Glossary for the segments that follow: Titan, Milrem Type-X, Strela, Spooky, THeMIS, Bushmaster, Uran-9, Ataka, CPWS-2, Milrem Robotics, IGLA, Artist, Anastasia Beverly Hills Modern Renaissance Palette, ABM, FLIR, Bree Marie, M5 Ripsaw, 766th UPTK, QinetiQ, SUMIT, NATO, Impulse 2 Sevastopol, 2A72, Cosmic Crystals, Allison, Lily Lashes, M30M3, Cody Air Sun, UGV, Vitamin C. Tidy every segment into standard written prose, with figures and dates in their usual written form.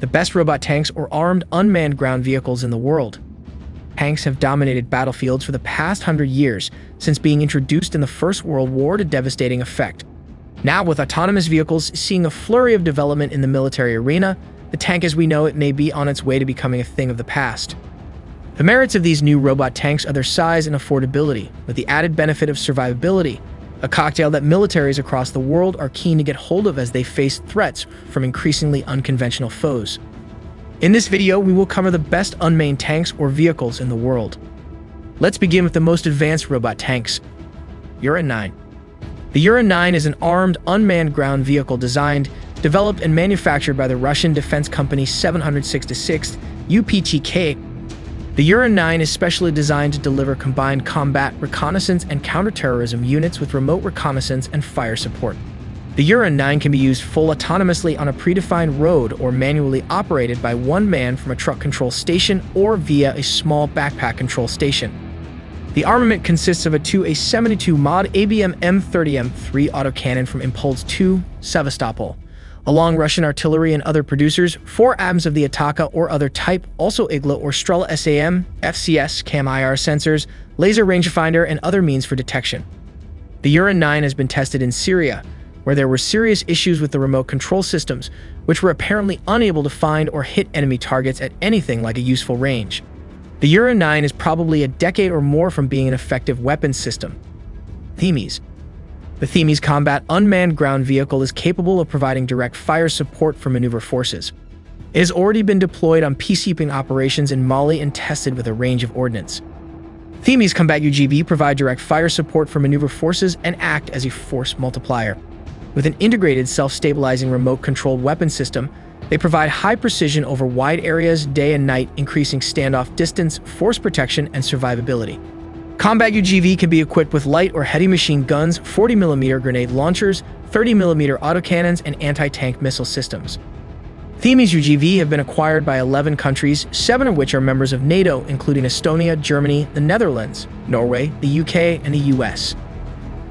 the best robot tanks or armed unmanned ground vehicles in the world. Tanks have dominated battlefields for the past 100 years, since being introduced in the First World War to devastating effect. Now, with autonomous vehicles seeing a flurry of development in the military arena, the tank as we know it may be on its way to becoming a thing of the past. The merits of these new robot tanks are their size and affordability, with the added benefit of survivability, a cocktail that militaries across the world are keen to get hold of as they face threats from increasingly unconventional foes. In this video, we will cover the best unmanned tanks or vehicles in the world. Let's begin with the most advanced robot tanks. Uran-9. The Uran-9 is an armed, unmanned ground vehicle designed, developed, and manufactured by the Russian defense company 766th UPTK. The Uran-9 is specially designed to deliver combined combat, reconnaissance, and counterterrorism units with remote reconnaissance and fire support. The Uran-9 can be used full autonomously on a predefined road or manually operated by one man from a truck control station or via a small backpack control station. The armament consists of a 2A72 mod ABM M30M3 autocannon from Impulse 2 Sevastopol, along Russian artillery and other producers, 4 ABMs of the Ataka or other type, also IGLA or Strela SAM, FCS, CAM-IR sensors, laser rangefinder, and other means for detection. The Uran-9 has been tested in Syria, where there were serious issues with the remote control systems, which were apparently unable to find or hit enemy targets at anything like a useful range. The Uran-9 is probably a decade or more from being an effective weapons system. THeMIS. The THeMIS combat unmanned ground vehicle is capable of providing direct fire support for maneuver forces. It has already been deployed on peacekeeping operations in Mali and tested with a range of ordnance. THeMIS combat UGV provide direct fire support for maneuver forces and act as a force multiplier. With an integrated self-stabilizing remote-controlled weapon system, they provide high precision over wide areas day and night, increasing standoff distance, force protection, and survivability. Combat UGV can be equipped with light or heavy machine guns, 40mm grenade launchers, 30mm autocannons, and anti-tank missile systems. THeMIS UGV have been acquired by 11 countries, 7 of which are members of NATO, including Estonia, Germany, the Netherlands, Norway, the UK, and the US.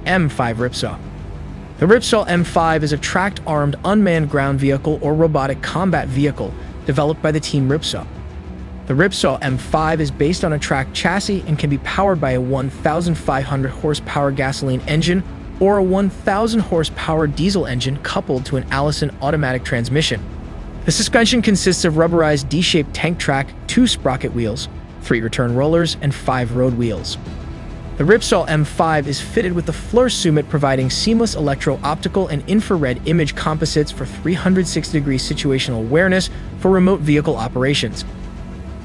M5 Ripsaw. The Ripsaw M5 is a tracked armed unmanned ground vehicle or robotic combat vehicle developed by the team Ripsaw. The Ripsaw M5 is based on a tracked chassis and can be powered by a 1,500 horsepower gasoline engine or a 1,000 horsepower diesel engine coupled to an Allison automatic transmission. The suspension consists of rubberized D-shaped tank track, 2 sprocket wheels, 3 return rollers, and 5 road wheels. The Ripsaw M5 is fitted with the FLIR SUMIT, providing seamless electro-optical and infrared image composites for 360-degree situational awareness for remote vehicle operations.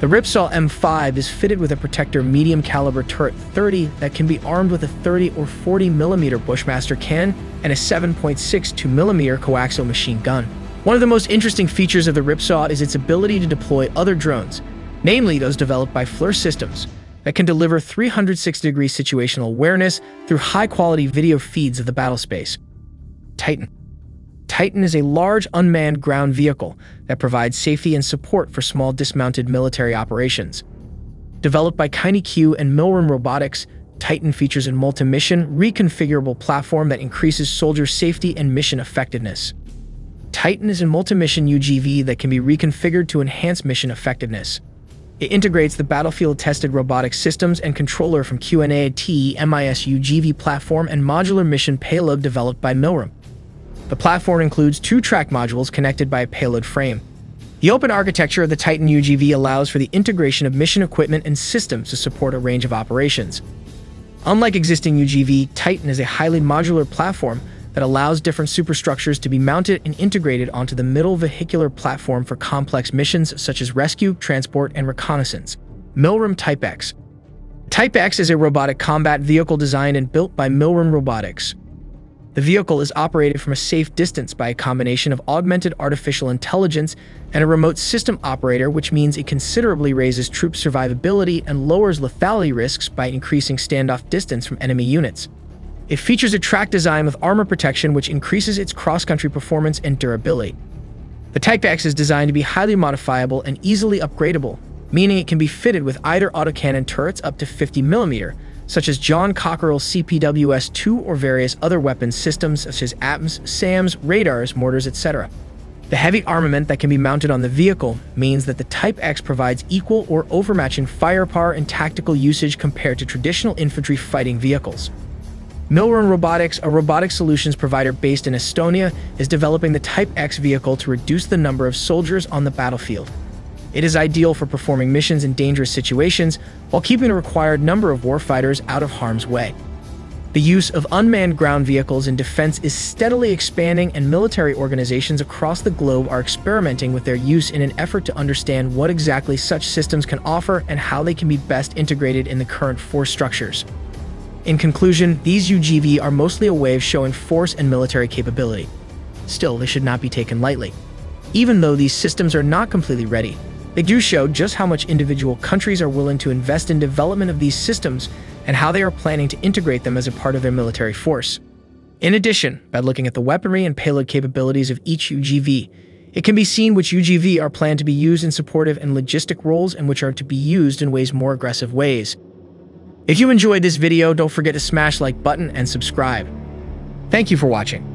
The Ripsaw M5 is fitted with a Protector medium-caliber turret 30 that can be armed with a 30 or 40mm Bushmaster cannon and a 7.62mm coaxial machine gun. One of the most interesting features of the Ripsaw is its ability to deploy other drones, namely those developed by FLIR Systems, that can deliver 360-degree situational awareness through high-quality video feeds of the battlespace. Titan. Titan is a large unmanned ground vehicle that provides safety and support for small dismounted military operations. Developed by QinetiQ and Milrem Robotics, Titan features a multi-mission, reconfigurable platform that increases soldier safety and mission effectiveness. Titan is a multi-mission UGV that can be reconfigured to enhance mission effectiveness. It integrates the battlefield-tested robotic systems and controller from QinetiQ's UGV platform and modular mission payload developed by Milrem. The platform includes 2 track modules connected by a payload frame. The open architecture of the Titan UGV allows for the integration of mission equipment and systems to support a range of operations. Unlike existing UGV, Titan is a highly modular platform that allows different superstructures to be mounted and integrated onto the middle vehicular platform for complex missions such as rescue, transport, and reconnaissance. Milrem Type-X. Type-X is a robotic combat vehicle designed and built by Milrem Robotics. The vehicle is operated from a safe distance by a combination of augmented artificial intelligence and a remote system operator, which means it considerably raises troop survivability and lowers lethality risks by increasing standoff distance from enemy units. It features a track design with armor protection, which increases its cross-country performance and durability. The Type-X is designed to be highly modifiable and easily upgradable, meaning it can be fitted with either autocannon turrets up to 50mm, such as John Cockerell's CPWS-2, or various other weapons systems such as ABMs, SAMs, radars, mortars, etc. The heavy armament that can be mounted on the vehicle means that the Type-X provides equal or overmatch in firepower and tactical usage compared to traditional infantry fighting vehicles. Milrem Robotics, a robotic solutions provider based in Estonia, is developing the Type-X vehicle to reduce the number of soldiers on the battlefield. It is ideal for performing missions in dangerous situations while keeping the required number of warfighters out of harm's way. The use of unmanned ground vehicles in defense is steadily expanding, and military organizations across the globe are experimenting with their use in an effort to understand what exactly such systems can offer and how they can be best integrated in the current force structures. In conclusion, these UGV are mostly a way of showing force and military capability. Still, they should not be taken lightly. Even though these systems are not completely ready, they do show just how much individual countries are willing to invest in development of these systems and how they are planning to integrate them as a part of their military force. In addition, by looking at the weaponry and payload capabilities of each UGV, it can be seen which UGV are planned to be used in supportive and logistic roles and which are to be used in more aggressive ways. If you enjoyed this video, don't forget to smash the like button and subscribe. Thank you for watching.